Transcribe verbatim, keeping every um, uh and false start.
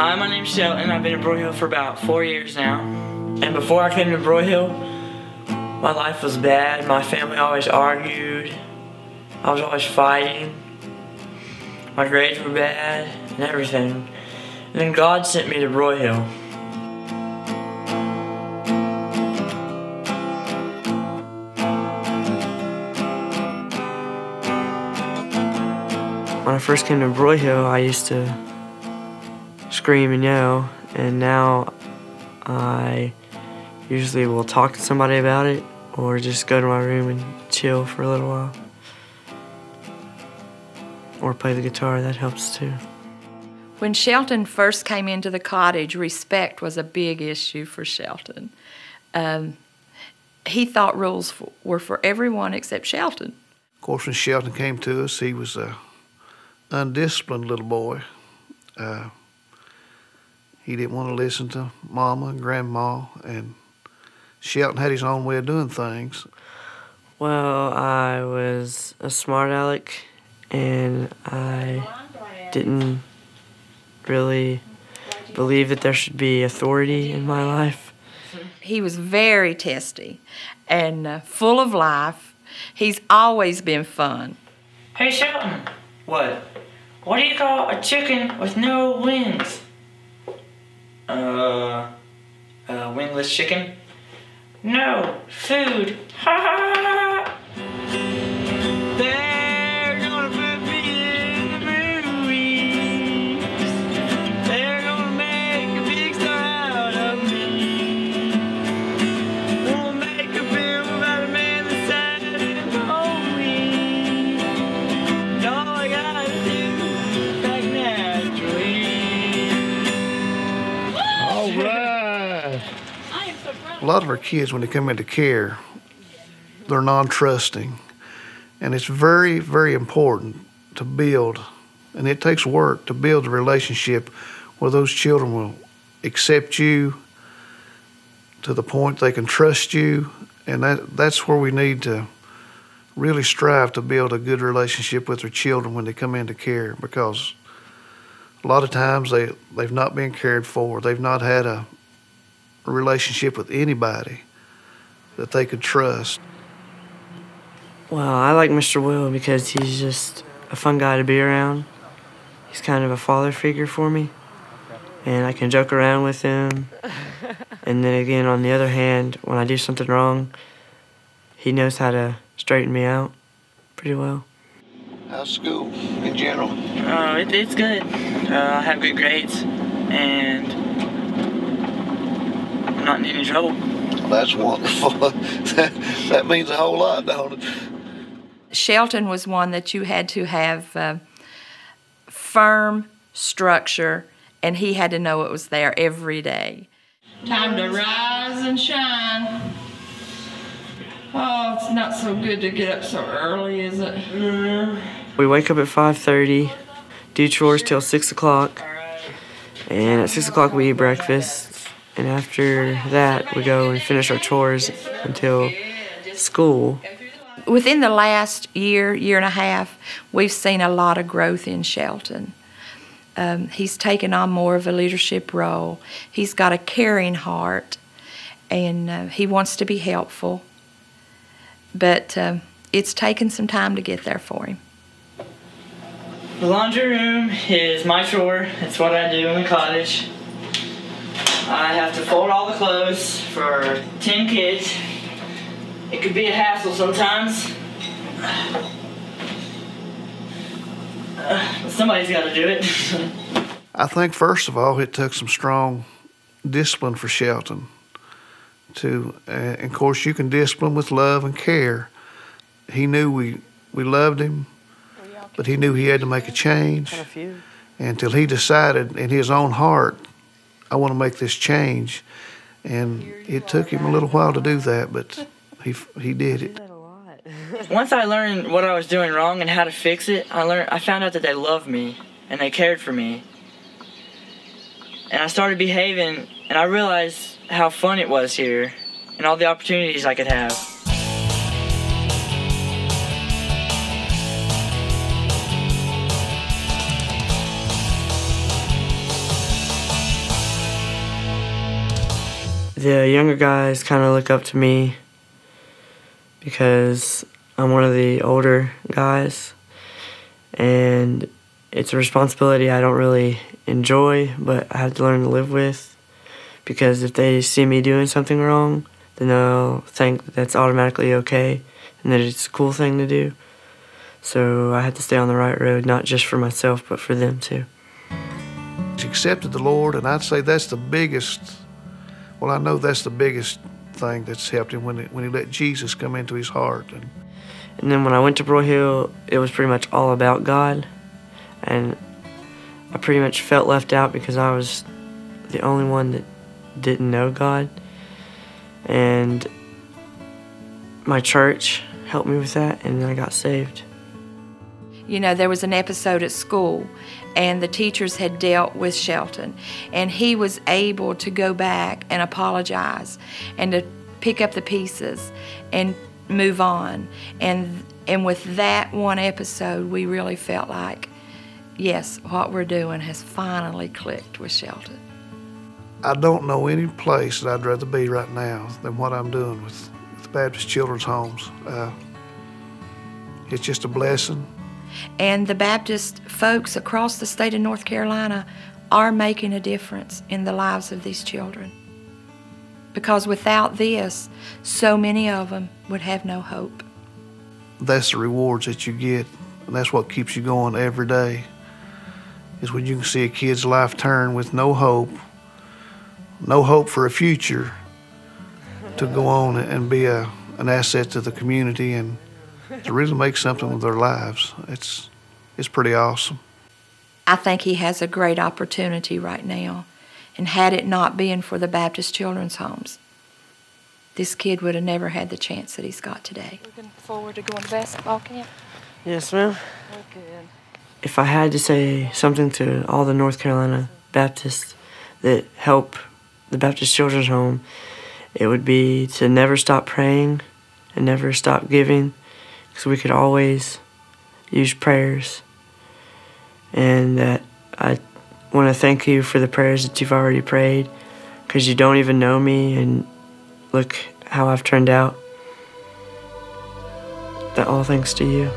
Hi, my name's Shelton. I've been in Broyhill for about four years now. And before I came to Broyhill, my life was bad. My family always argued. I was always fighting. My grades were bad and everything. And then God sent me to Broyhill. When I first came to Broyhill, I used to scream and yell, and now I usually will talk to somebody about it or just go to my room and chill for a little while. Or play the guitar, that helps too. When Shelton first came into the cottage, respect was a big issue for Shelton. Um, he thought rules for, were for everyone except Shelton. Of course, when Shelton came to us, he was a undisciplined little boy. Uh, he didn't want to listen to Mama and Grandma, and Shelton had his own way of doing things. Well, I was a smart aleck, and I didn't really believe that there should be authority in my life. He was very testy and uh, full of life. He's always been fun. Hey, Shelton. What? What do you call a chicken with no wings? Uh, a wingless chicken? No, food. Ha ha ha! They're gonna put me in the movies. They're gonna make a big star out of me. We'll make a film about a man that's sad and lonely. And all I gotta do is act naturally. All right. A lot of our kids, when they come into care, they're non-trusting. And it's very, very important to build, and it takes work to build a relationship where those children will accept you to the point they can trust you. And that, that's where we need to really strive to build a good relationship with our children when they come into care, because a lot of times they, they've not been cared for. They've not had a, a relationship with anybody that they could trust. Well, I like Mister Will because he's just a fun guy to be around. He's kind of a father figure for me, and I can joke around with him. And then again, on the other hand, when I do something wrong, he knows how to straighten me out pretty well. How's school in general? Uh, it, it's good. Uh, I have good grades, and I'm not in any trouble. That's wonderful. that, that means a whole lot, don't it? Shelton was one that you had to have uh, firm structure, and he had to know it was there every day. Time to rise and shine. Oh, it's not so good to get up so early, is it? Mm. We wake up at five thirty, do chores till six o'clock, and at six o'clock we eat breakfast, and after that we go and finish our chores until school. Within the last year, year and a half, we've seen a lot of growth in Shelton. Um, he's taken on more of a leadership role. He's got a caring heart, and uh, he wants to be helpful. But uh, it's taken some time to get there for him. The laundry room is my chore. It's what I do in the cottage. I have to fold all the clothes for ten kids. It could be a hassle sometimes. Uh, somebody's got to do it. I think, first of all, it took some strong discipline for Shelton. To, uh, and of course, you can discipline with love and care. He knew we, we loved him, but he knew he had to make a change until he decided in his own heart, I want to make this change. And it took him a little while to do that, but he, he did it. Once I learned what I was doing wrong and how to fix it, I, learned, I found out that they loved me and they cared for me. And I started behaving, and I realized how fun it was here and all the opportunities I could have. The younger guys kind of look up to me because I'm one of the older guys, and it's a responsibility I don't really enjoy, but I have to learn to live with, because if they see me doing something wrong, then they'll think that that's automatically okay and that it's a cool thing to do. So I had to stay on the right road, not just for myself, but for them too. She accepted the Lord, and I'd say that's the biggest, well, I know that's the biggest thing that's helped him when he, when he let Jesus come into his heart. And, and then when I went to Broyhill, it was pretty much all about God, and I pretty much felt left out because I was the only one that didn't know God. And my church helped me with that, and I got saved. You know, there was an episode at school, and the teachers had dealt with Shelton, and he was able to go back and apologize and to pick up the pieces and move on. And, and with that one episode, we really felt like, yes, what we're doing has finally clicked with Shelton. I don't know any place that I'd rather be right now than what I'm doing with, with Baptist Children's Homes. Uh, it's just a blessing. And the Baptist folks across the state of North Carolina are making a difference in the lives of these children, because without this, so many of them would have no hope. That's the rewards that you get, and that's what keeps you going every day, is when you can see a kid's life turn with no hope, no hope for a future, to go on and be a, an asset to the community and to really make something of their lives. It's, it's pretty awesome. I think he has a great opportunity right now, and had it not been for the Baptist Children's Homes, this kid would have never had the chance that he's got today. Looking forward to going to basketball camp? Yes, ma'am. Good. If I had to say something to all the North Carolina Baptists that help the Baptist Children's Home, it would be to never stop praying and never stop giving, because we could always use prayers. And that I want to thank you for the prayers that you've already prayed, because you don't even know me, and look how I've turned out. That all thanks to you.